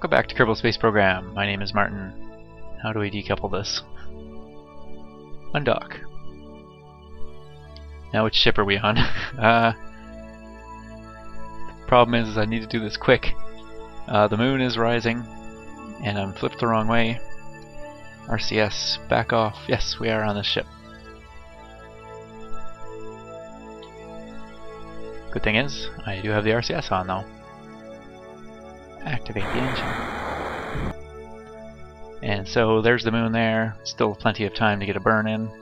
Welcome back to Kerbal Space Program. My name is Martin. How do we decouple this? Undock. Now which ship are we on? Problem is I need to do this quick. The moon is rising and I'm flipped the wrong way. RCS, back off. Yes, we are on this ship. Good thing is, I do have the RCS on though. Activate the engine. And so there's the moon there. Still plenty of time to get a burn in.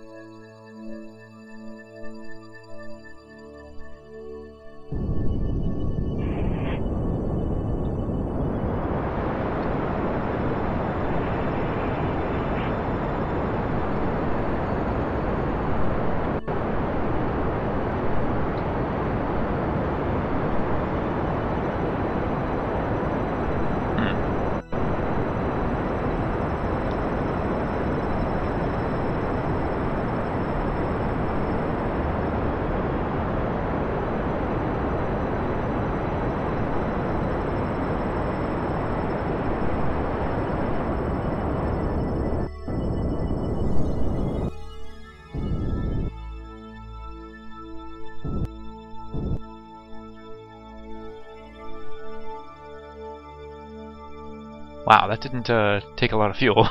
Wow, that didn't take a lot of fuel.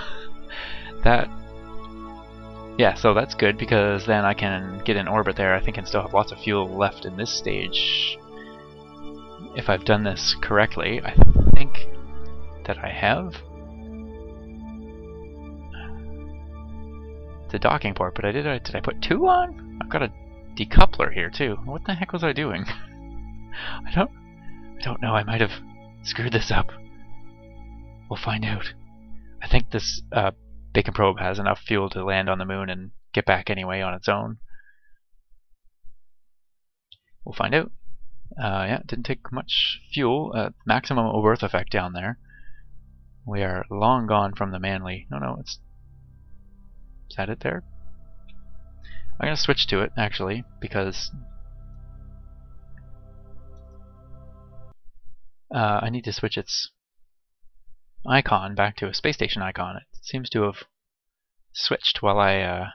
Yeah, so that's good because then I can get in orbit there, I think, and still have lots of fuel left in this stage. If I've done this correctly, I think that I have. The docking port, but did I put two on? I've got a decoupler here too. What the heck was I doing? I don't know, I might have screwed this up. We'll find out. I think this Bacon Probe has enough fuel to land on the moon and get back anyway on its own. We'll find out. Yeah, didn't take much fuel. Maximum Oberth effect down there. We are long gone from the Manley. No, it's... Is that it there? I'm going to switch to it, actually, because... I need to switch its... icon back to a space station icon. It seems to have switched while I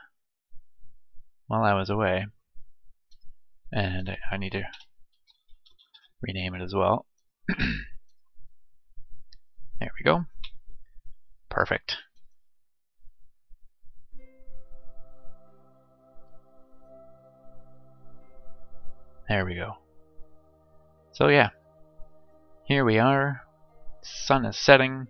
was away, and I need to rename it as well. There we go. Perfect. There we go. So yeah, here we are. Sun is setting.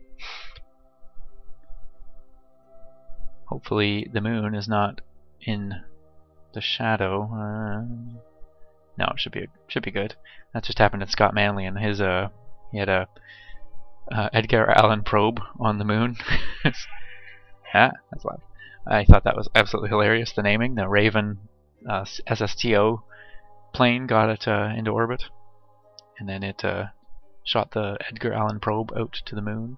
Hopefully the moon is not in the shadow. No, it should be good. That just happened to Scott Manley and his he had a Edgar Allan probe on the moon. Ah, that's loud. I thought that was absolutely hilarious. The naming, the Raven SSTO plane got it into orbit, and then it shot the Edgar Allan probe out to the moon.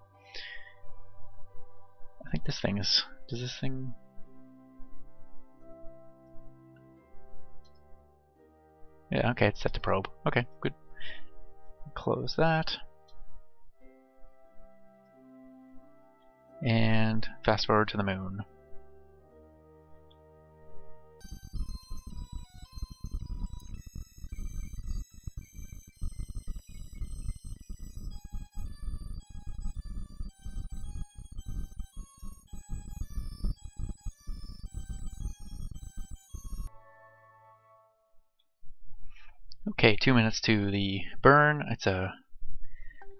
I think this thing is... Does this thing... Yeah, okay, it's set to probe. Okay, good. Close that. And fast forward to the moon. Okay, 2 minutes to the burn. It's a...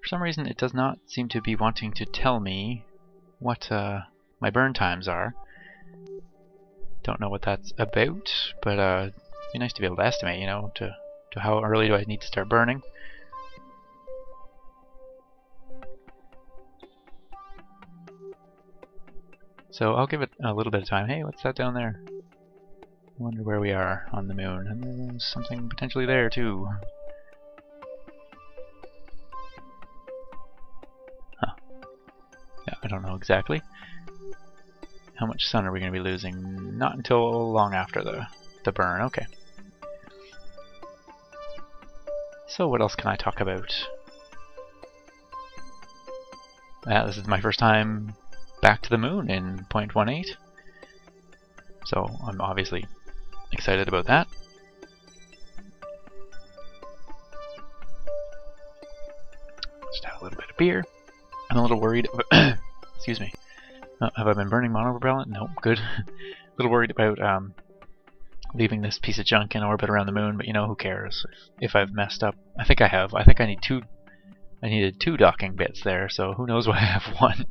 For some reason it does not seem to be wanting to tell me what my burn times are. Don't know what that's about, but it'd be nice to be able to estimate, you know, to how early do I need to start burning. So I'll give it a little bit of time. Hey, what's that down there? I wonder where we are on the moon. And there's something potentially there too. Huh. Yeah, I don't know exactly. How much sun are we going to be losing? Not until long after the burn. Okay. So what else can I talk about? This is my first time back to the moon in 0.18, so I'm obviously excited about that. Just have a little bit of beer. I'm a little worried about excuse me. Have I been burning monopropellant? Nope, good. A little worried about leaving this piece of junk in orbit around the moon, but you know, who cares if I've messed up. I think I have. I think I needed two docking bits there, so who knows why I have one.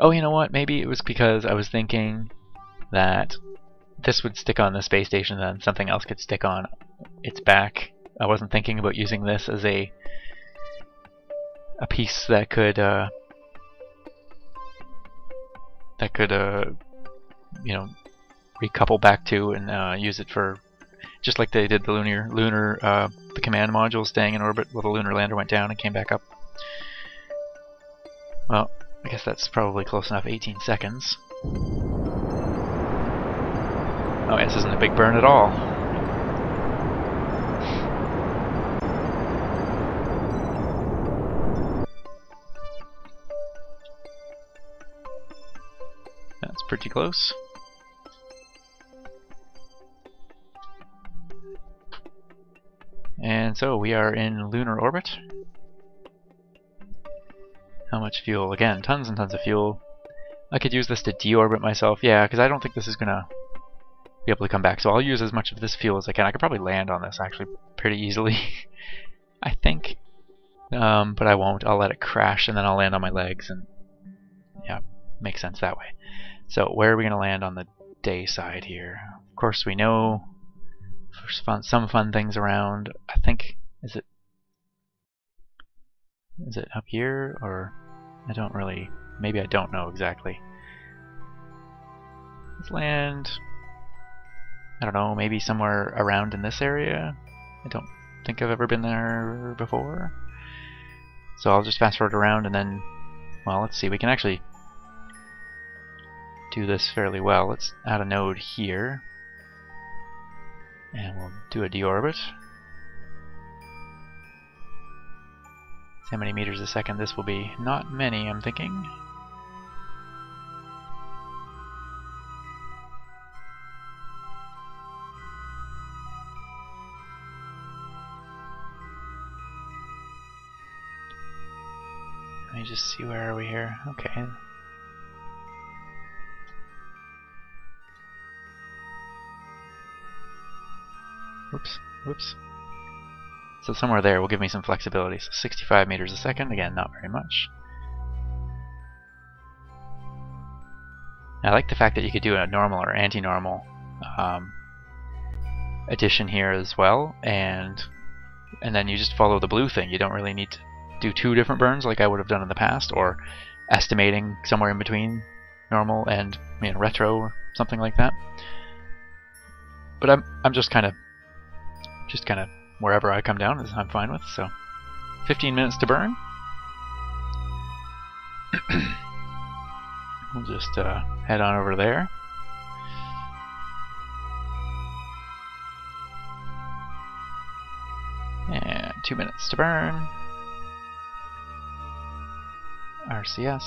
Oh, you know what? Maybe it was because I was thinking that this would stick on the space station and then something else could stick on its back. I wasn't thinking about using this as a piece that could you know, recouple back to and use it for, just like they did the lunar command module staying in orbit while the lunar lander went down and came back up. Well, I guess that's probably close enough. 18 seconds. Oh, this isn't a big burn at all. That's pretty close. And so we are in lunar orbit. How much fuel? Again, tons and tons of fuel. I could use this to deorbit myself. Yeah, because I don't think this is going to be able to come back. So I'll use as much of this fuel as I can. I could probably land on this actually pretty easily. I think. But I won't. I'll let it crash and then I'll land on my legs. And yeah, makes sense that way. So where are we going to land on the day side here? Of course we know. Some fun things around. I think is it up here, or I don't really. Maybe I don't know exactly. Let's land. I don't know. Maybe somewhere around in this area. I don't think I've ever been there before. So I'll just fast forward around and then. Well, let's see. We can actually do this fairly well. Let's add a node here. And we'll do a deorbit. How many meters a second this will be? Not many, I'm thinking. Let me just see, where are we here? Okay. Oops, whoops. So somewhere there will give me some flexibility. So 65 meters a second, again, not very much. I like the fact that you could do a normal or anti-normal addition here as well, and then you just follow the blue thing. You don't really need to do two different burns like I would have done in the past, or estimating somewhere in between normal and, you know, retro or something like that. But I'm just kind of wherever I come down is I'm fine with. So 15 minutes to burn. We'll just head on over there. And 2 minutes to burn. RCS.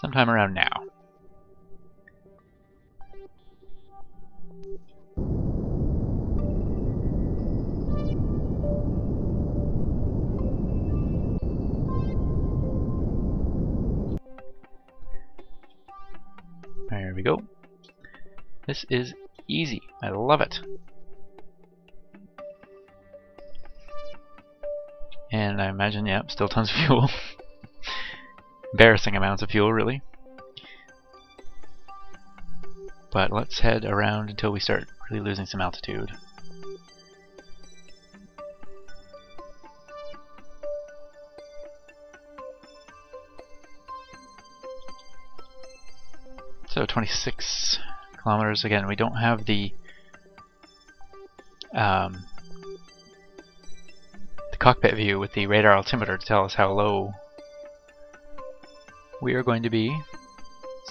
Sometime around now. There we go. This is easy. I love it. And I imagine, yeah, still tons of fuel. Embarrassing amounts of fuel, really. But let's head around until we start really losing some altitude. So 26 kilometers. Again, we don't have the cockpit view with the radar altimeter to tell us how low we are going to be.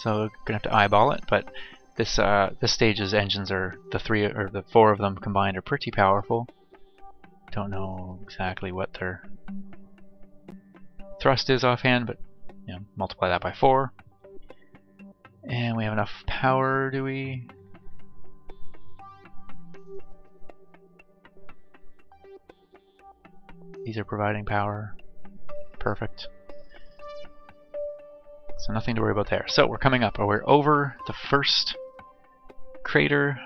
So we're gonna have to eyeball it. But this this stage's engines are the four of them combined are pretty powerful. Don't know exactly what their thrust is offhand, but you know, multiply that by 4. And we have enough power, do we? These are providing power. Perfect. So nothing to worry about there. So we're coming up, or we're over the first crater.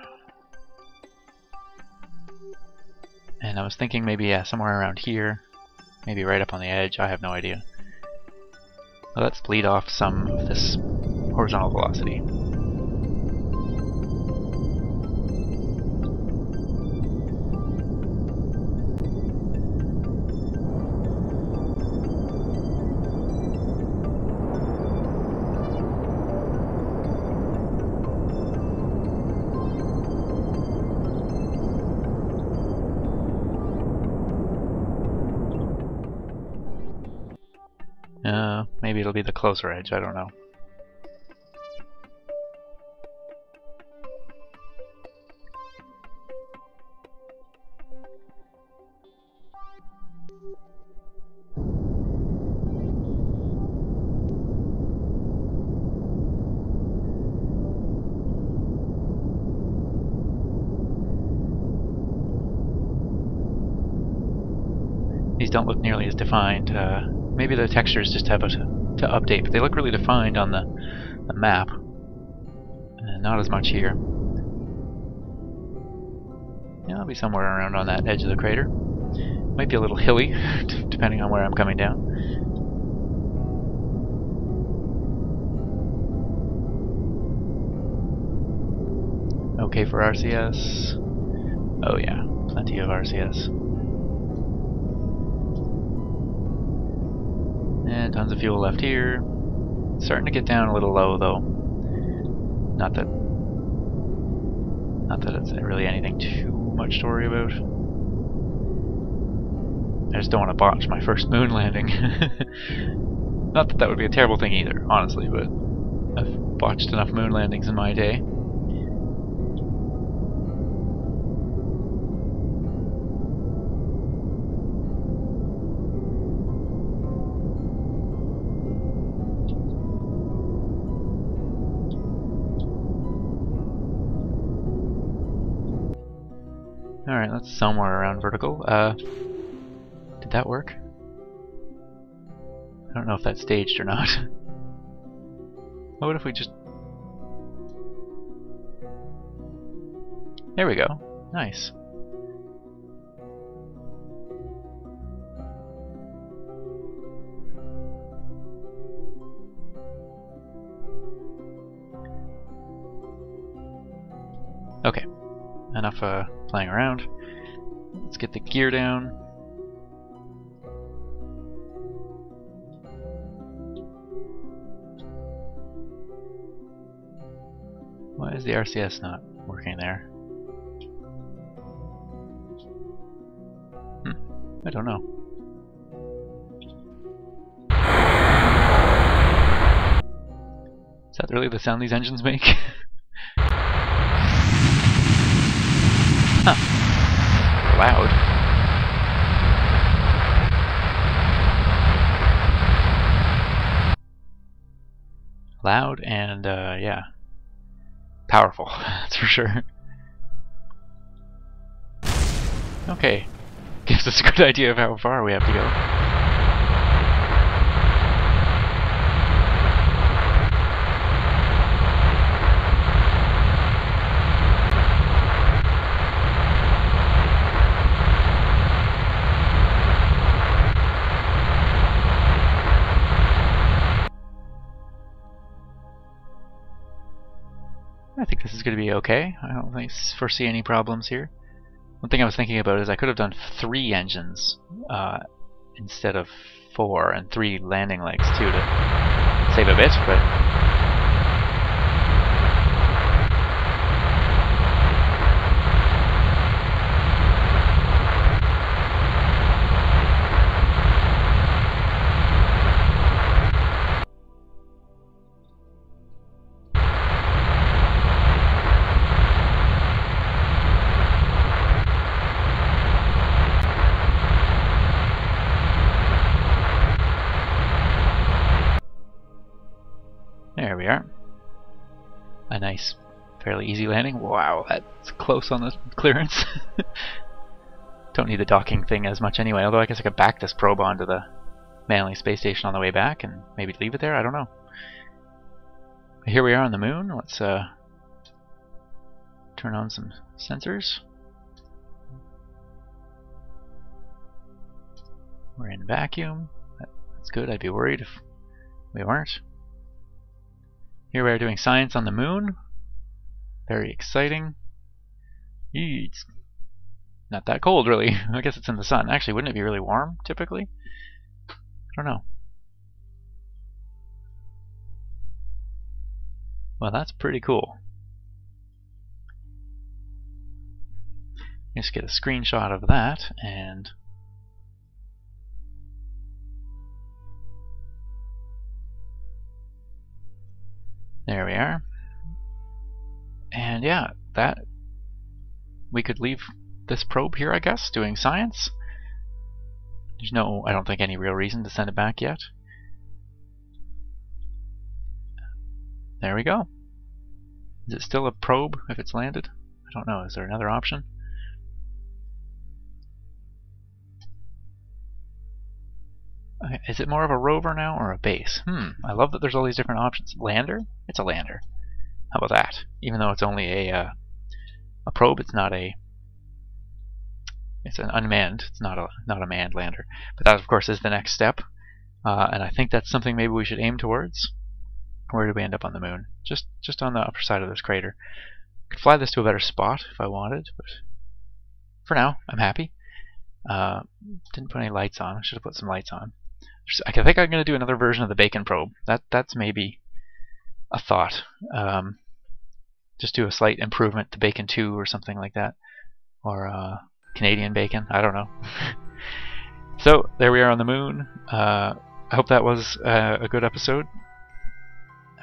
And I was thinking maybe somewhere around here, maybe right up on the edge, I have no idea. Well, let's bleed off some of this horizontal velocity. Maybe it'll be the closer edge, I don't know. These don't look nearly as defined. Maybe the textures just have to update, but they look really defined on the map. Not as much here. Yeah, I'll be somewhere around on that edge of the crater. Might be a little hilly, depending on where I'm coming down. Okay for RCS. Oh yeah, plenty of RCS. And tons of fuel left here. Starting to get down a little low though. Not that it's really anything too much to worry about. I just don't want to botch my first moon landing. Not that that would be a terrible thing either, honestly, but I've botched enough moon landings in my day. Alright, that's somewhere around vertical. Did that work? I don't know if that's staged or not. What if we just... There we go. Nice. Okay. Enough playing around. Let's get the gear down. Why is the RCS not working there? I don't know. Is that really the sound these engines make? Huh. Loud. Loud and, yeah. Powerful, that's for sure. Okay. Gives us a good idea of how far we have to go. I think this is going to be okay. I don't really foresee any problems here. One thing I was thinking about is I could have done 3 engines instead of 4, and 3 landing legs too to save a bit, but There we are. A nice, fairly easy landing. Wow, that's close on the clearance. Don't need the docking thing as much anyway, although I guess I could back this probe onto the Manley space station on the way back and maybe leave it there, I don't know. But here we are on the moon. Let's turn on some sensors. We're in vacuum. That's good. I'd be worried if we weren't. Here we are doing science on the moon. Very exciting. It's not that cold, really. I guess it's in the sun. Actually, wouldn't it be really warm, typically? I don't know. Well, that's pretty cool. Just get a screenshot of that and there we are. And yeah, that we could leave this probe here, I guess, doing science. There's no, I don't think, any real reason to send it back yet. There we go. Is it still a probe if it's landed? I don't know. Is there another option? Okay, is it more of a rover now or a base? I love that there's all these different options. Lander? It's a lander. How about that? Even though it's only a probe, it's not a... It's an unmanned. It's not a manned lander. But that, of course, is the next step. And I think that's something maybe we should aim towards. Where did we end up on the moon? Just on the upper side of this crater. I could fly this to a better spot if I wanted, but for now, I'm happy. Didn't put any lights on. I should have put some lights on. I think I'm going to do another version of the Bacon Probe. That's maybe a thought. Just do a slight improvement to Bacon 2 or something like that. Or Canadian Bacon. I don't know. So, there we are on the moon. I hope that was a good episode.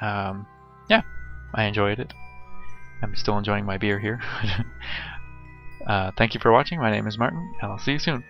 Yeah, I enjoyed it. I'm still enjoying my beer here. Thank you for watching. My name is Martin, and I'll see you soon.